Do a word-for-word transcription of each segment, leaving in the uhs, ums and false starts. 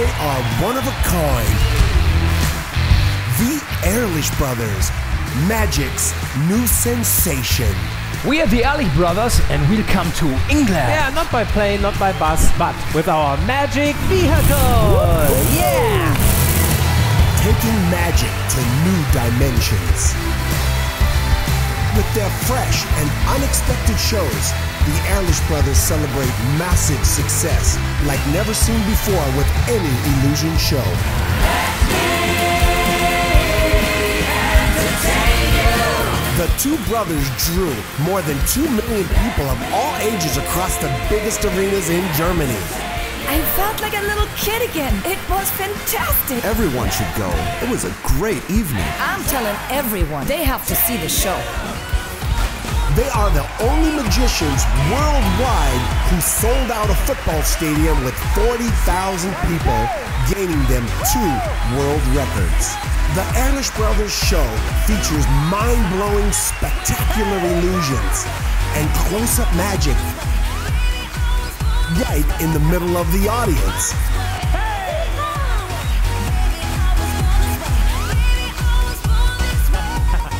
They are one of a kind. The Ehrlich Brothers, magic's new sensation. We are the Ehrlich Brothers and we'll come to England. Yeah, not by plane, not by bus, but with our magic vehicle. Woo-hoo. Yeah! Taking magic to new dimensions. With their fresh and unexpected shows, the Ehrlich Brothers celebrate massive success like never seen before with any illusion show. The two brothers drew more than two million people of all ages across the biggest arenas in Germany. I felt like a little kid again. It was fantastic. Everyone should go. It was a great evening. I'm telling everyone, they have to see the show. They are the only magicians worldwide who sold out a football stadium with forty thousand people, gaining them two world records. The Ehrlich Brothers show features mind-blowing, spectacular illusions and close-up magic right in the middle of the audience.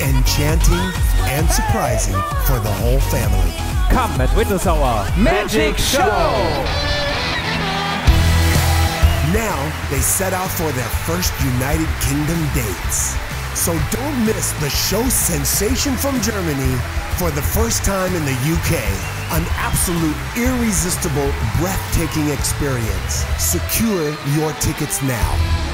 Enchanting and surprising for the whole family. Come and witness our magic show! Now they set out for their first United Kingdom dates. So don't miss the show sensation from Germany for the first time in the U K. An absolute, irresistible, breathtaking experience. Secure your tickets now.